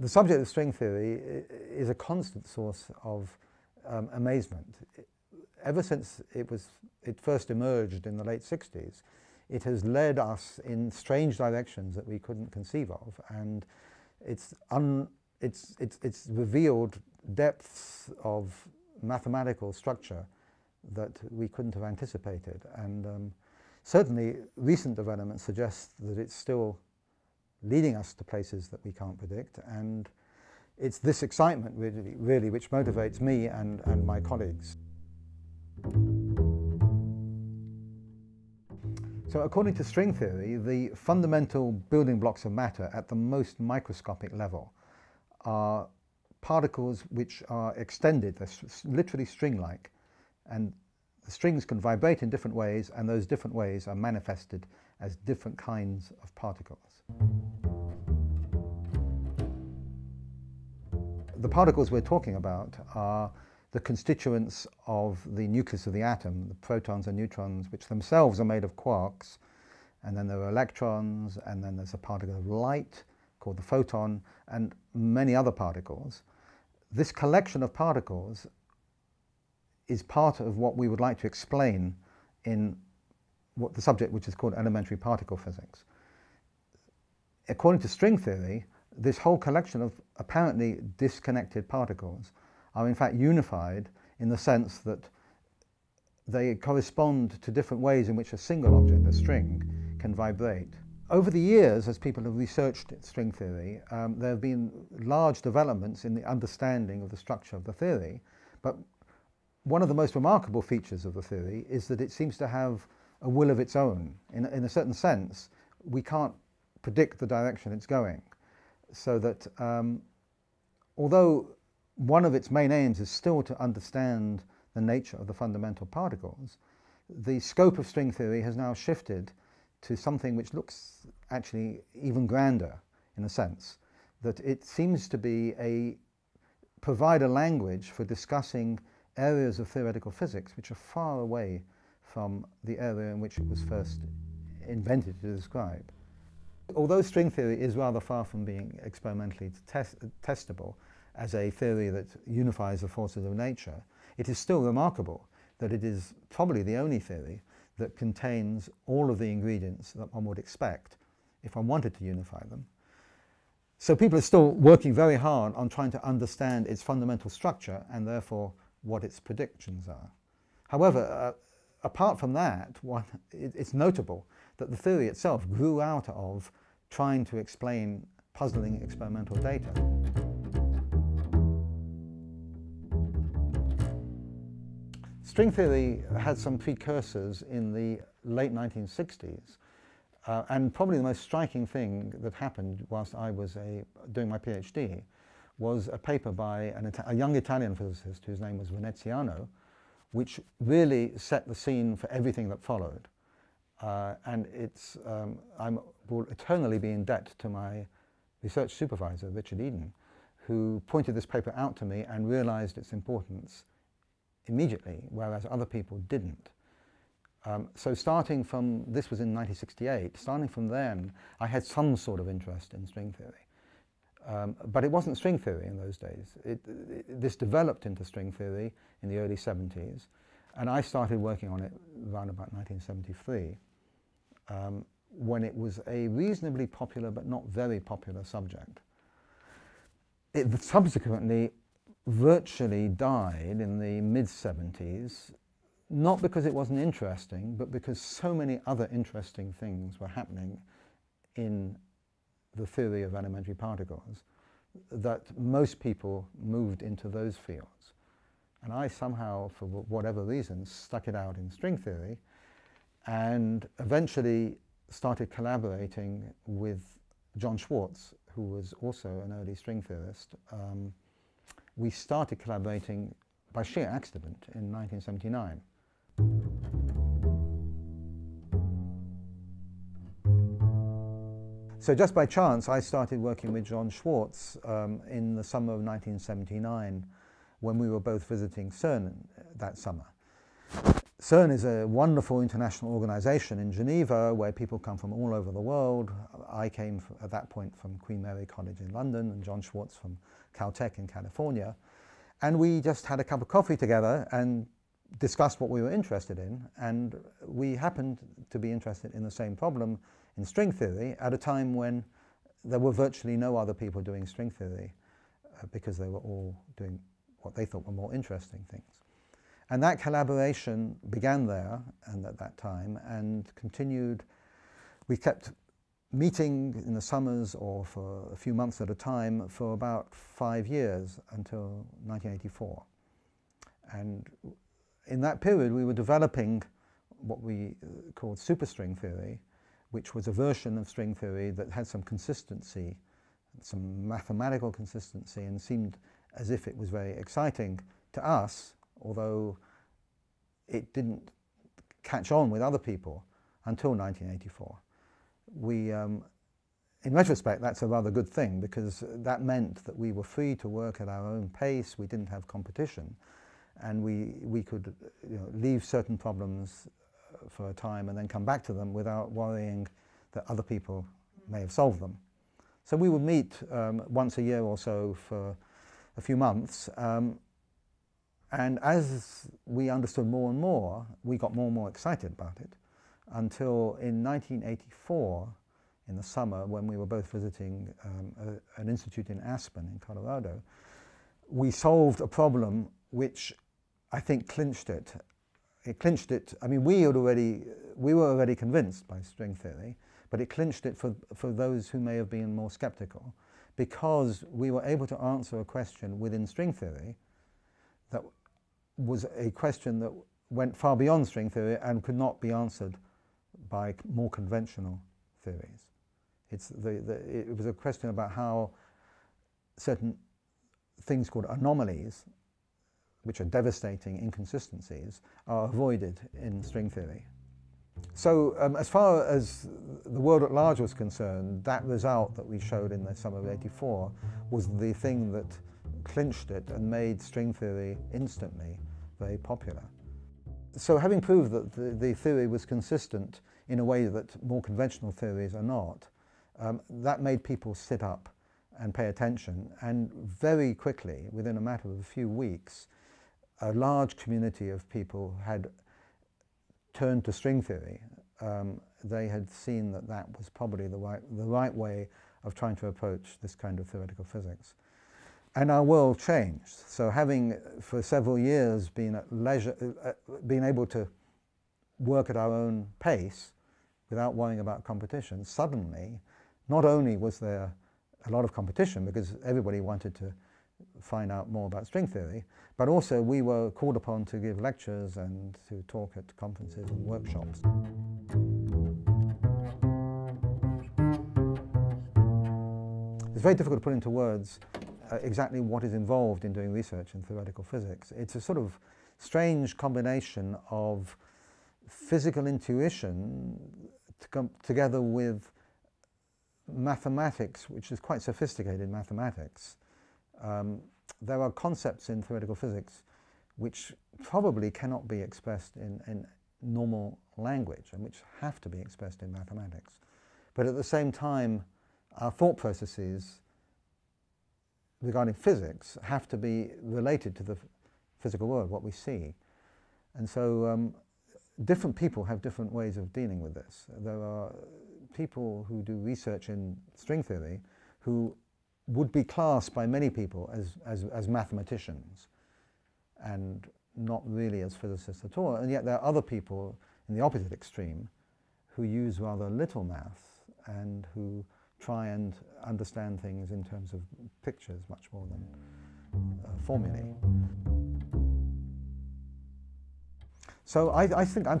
The subject of string theory is a constant source of amazement. Ever since it first emerged in the late 60s, it has led us in strange directions that we couldn't conceive of, and it's revealed depths of mathematical structure that we couldn't have anticipated. And certainly recent developments suggest that it's still leading us to places that we can't predict, and it's this excitement really which motivates me and my colleagues. So according to string theory, the fundamental building blocks of matter at the most microscopic level are particles which are extended, they're literally string-like, and the strings can vibrate in different ways, and those different ways are manifested as different kinds of particles. The particles we're talking about are the constituents of the nucleus of the atom, the protons and neutrons, which themselves are made of quarks, and then there are electrons, and then there's a particle of light called the photon, and many other particles. This collection of particles is part of what we would like to explain in what the subject which is called elementary particle physics. According to string theory, this whole collection of apparently disconnected particles are in fact unified in the sense that they correspond to different ways in which a single object, a string, can vibrate. Over the years, as people have researched string theory, there have been large developments in the understanding of the structure of the theory, but one of the most remarkable features of the theory is that it seems to have a will of its own. In a certain sense, we can't predict the direction it's going. So that although one of its main aims is still to understand the nature of the fundamental particles, the scope of string theory has now shifted to something which looks actually even grander, in a sense, that it seems to be provide a language for discussing areas of theoretical physics which are far away from the area in which it was first invented to describe. Although string theory is rather far from being experimentally testable as a theory that unifies the forces of nature, it is still remarkable that it is probably the only theory that contains all of the ingredients that one would expect if one wanted to unify them. So people are still working very hard on trying to understand its fundamental structure and therefore what its predictions are. However, apart from that, it's notable that the theory itself grew out of trying to explain puzzling experimental data. String theory had some precursors in the late 1960s, and probably the most striking thing that happened whilst I was doing my PhD was a paper by a young Italian physicist whose name was Veneziano, which really set the scene for everything that followed. And I will eternally be in debt to my research supervisor, Richard Eden, who pointed this paper out to me and realized its importance immediately, whereas other people didn't. So starting from, this was in 1968, starting from then, I had some sort of interest in string theory. But it wasn't string theory in those days. This developed into string theory in the early 70s, and I started working on it around about 1973, when it was a reasonably popular but not very popular subject. It subsequently virtually died in the mid-70s, not because it wasn't interesting, but because so many other interesting things were happening in the theory of elementary particles, that most people moved into those fields. And I somehow, for whatever reason, stuck it out in string theory and eventually started collaborating with John Schwarz, who was also an early string theorist. We started collaborating by sheer accident in 1979. So just by chance, I started working with John Schwarz in the summer of 1979 when we were both visiting CERN that summer. CERN is a wonderful international organization in Geneva where people come from all over the world. I came at that point from Queen Mary College in London and John Schwarz from Caltech in California. And we just had a cup of coffee together and discussed what we were interested in. And we happened to be interested in the same problem in string theory at a time when there were virtually no other people doing string theory because they were all doing what they thought were more interesting things. And that collaboration began there and at that time and continued. We kept meeting in the summers or for a few months at a time for about 5 years until 1984. And in that period we were developing what we called superstring theory, which was a version of string theory that had some consistency, some mathematical consistency, and seemed as if it was very exciting to us, although it didn't catch on with other people until 1984. We, in retrospect, that's a rather good thing, because that meant that we were free to work at our own pace, we didn't have competition, and we could, you know, leave certain problems for a time and then come back to them without worrying that other people may have solved them. So we would meet once a year or so for a few months, and as we understood more and more, we got more and more excited about it, until in 1984, in the summer, when we were both visiting an institute in Aspen in Colorado, we solved a problem which I think clinched it. It clinched it. I mean, we were already convinced by string theory, but it clinched it for those who may have been more skeptical, because we were able to answer a question within string theory that was a question that went far beyond string theory and could not be answered by more conventional theories. It was a question about how certain things called anomalies, which are devastating inconsistencies, are avoided in string theory. So as far as the world at large was concerned, that result that we showed in the summer of '84 was the thing that clinched it and made string theory instantly very popular. So having proved that the theory was consistent in a way that more conventional theories are not, that made people sit up and pay attention, and very quickly, within a matter of a few weeks, a large community of people had turned to string theory. They had seen that that was probably the right way of trying to approach this kind of theoretical physics. And our world changed. So having for several years been at leisure, been able to work at our own pace without worrying about competition, suddenly not only was there a lot of competition because everybody wanted to find out more about string theory, but also we were called upon to give lectures and to talk at conferences and workshops. It's very difficult to put into words exactly what is involved in doing research in theoretical physics. It's a sort of strange combination of physical intuition to come together with mathematics, which is quite sophisticated mathematics. There are concepts in theoretical physics which probably cannot be expressed in normal language and which have to be expressed in mathematics. But at the same time, our thought processes regarding physics have to be related to the physical world, what we see. And so different people have different ways of dealing with this. There are people who do research in string theory who would be classed by many people as mathematicians and not really as physicists at all. And yet there are other people in the opposite extreme who use rather little math and who try and understand things in terms of pictures much more than formulae. So I think I'm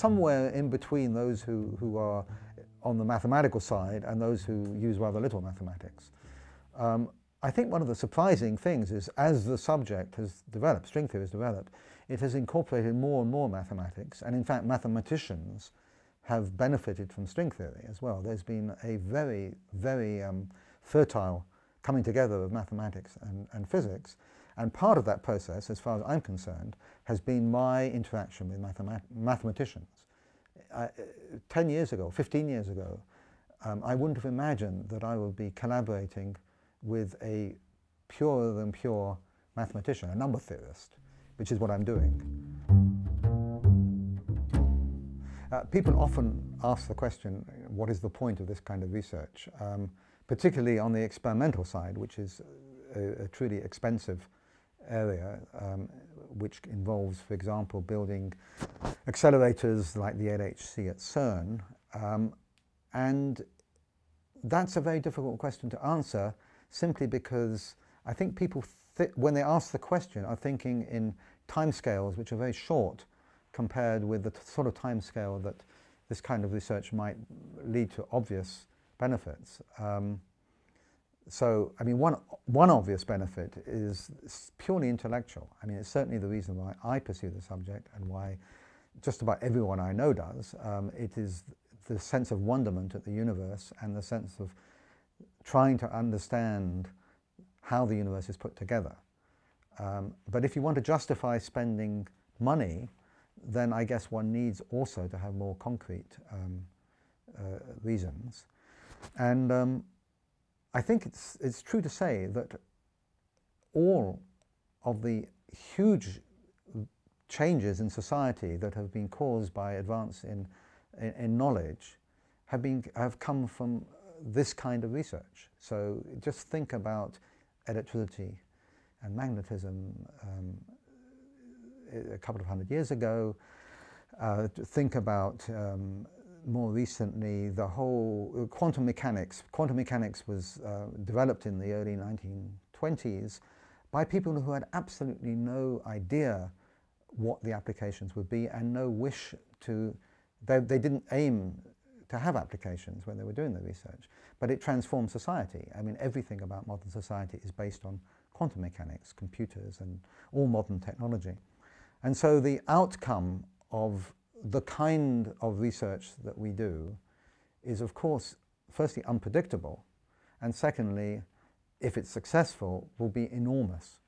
somewhere in between those who are on the mathematical side and those who use rather little mathematics. I think one of the surprising things is, as the subject has developed, string theory has developed, it has incorporated more and more mathematics, and in fact mathematicians have benefited from string theory as well. There's been a very, very fertile coming together of mathematics and physics, And part of that process, as far as I'm concerned, has been my interaction with mathematicians. 10 years ago, 15 years ago, I wouldn't have imagined that I would be collaborating with a purer than pure mathematician, a number theorist, which is what I'm doing. People often ask the question, what is the point of this kind of research? Particularly on the experimental side, which is a truly expensive area, which involves, for example, building accelerators like the LHC at CERN. And that's a very difficult question to answer, simply because I think people, when they ask the question, are thinking in timescales which are very short compared with the sort of timescale that this kind of research might lead to obvious benefits. So, I mean, one obvious benefit is purely intellectual. I mean, it's certainly the reason why I pursue the subject and why just about everyone I know does. It is the sense of wonderment at the universe and the sense of trying to understand how the universe is put together. But if you want to justify spending money, then I guess one needs also to have more concrete reasons. And I think it's true to say that all of the huge changes in society that have been caused by advance in knowledge have come from this kind of research. So just think about electricity and magnetism a couple of hundred years ago. Think about more recently the whole quantum mechanics. Quantum mechanics was developed in the early 1920s by people who had absolutely no idea what the applications would be and no wish to, they didn't aim to have applications when they were doing the research, but it transformed society. I mean, everything about modern society is based on quantum mechanics, computers, and all modern technology. And so the outcome of the kind of research that we do is, of course, firstly unpredictable, and secondly, if it's successful, will be enormous.